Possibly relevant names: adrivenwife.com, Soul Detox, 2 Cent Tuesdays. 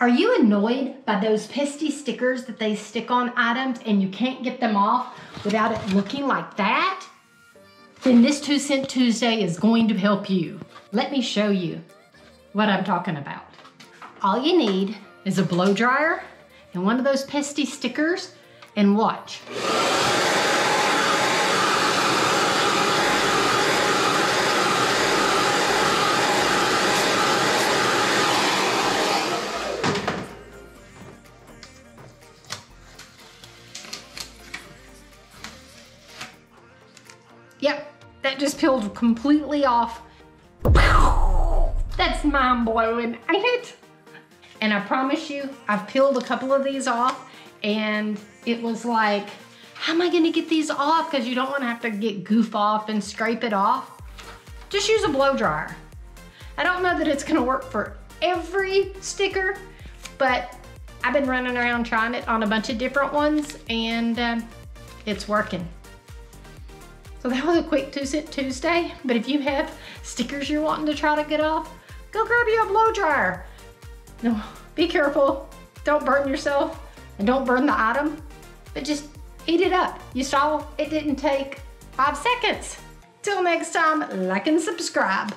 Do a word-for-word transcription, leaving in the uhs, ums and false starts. Are you annoyed by those pesky stickers that they stick on items and you can't get them off without it looking like that? Then this two cent Tuesday is going to help you. Let me show you what I'm talking about. All you need is a blow dryer and one of those pesky stickers, and watch. Yep, that just peeled completely off. That's mind-blowing, ain't it? And I promise you, I've peeled a couple of these off and it was like, how am I gonna get these off? Because you don't wanna have to get goof off and scrape it off. Just use a blow dryer. I don't know that it's gonna work for every sticker, but I've been running around trying it on a bunch of different ones and um, it's working. So that was a quick two cent Tuesday, but if you have stickers you're wanting to try to get off, go grab you a blow dryer. No, be careful, don't burn yourself and don't burn the item, but just eat it up. You saw it didn't take five seconds. Till next time, like and subscribe.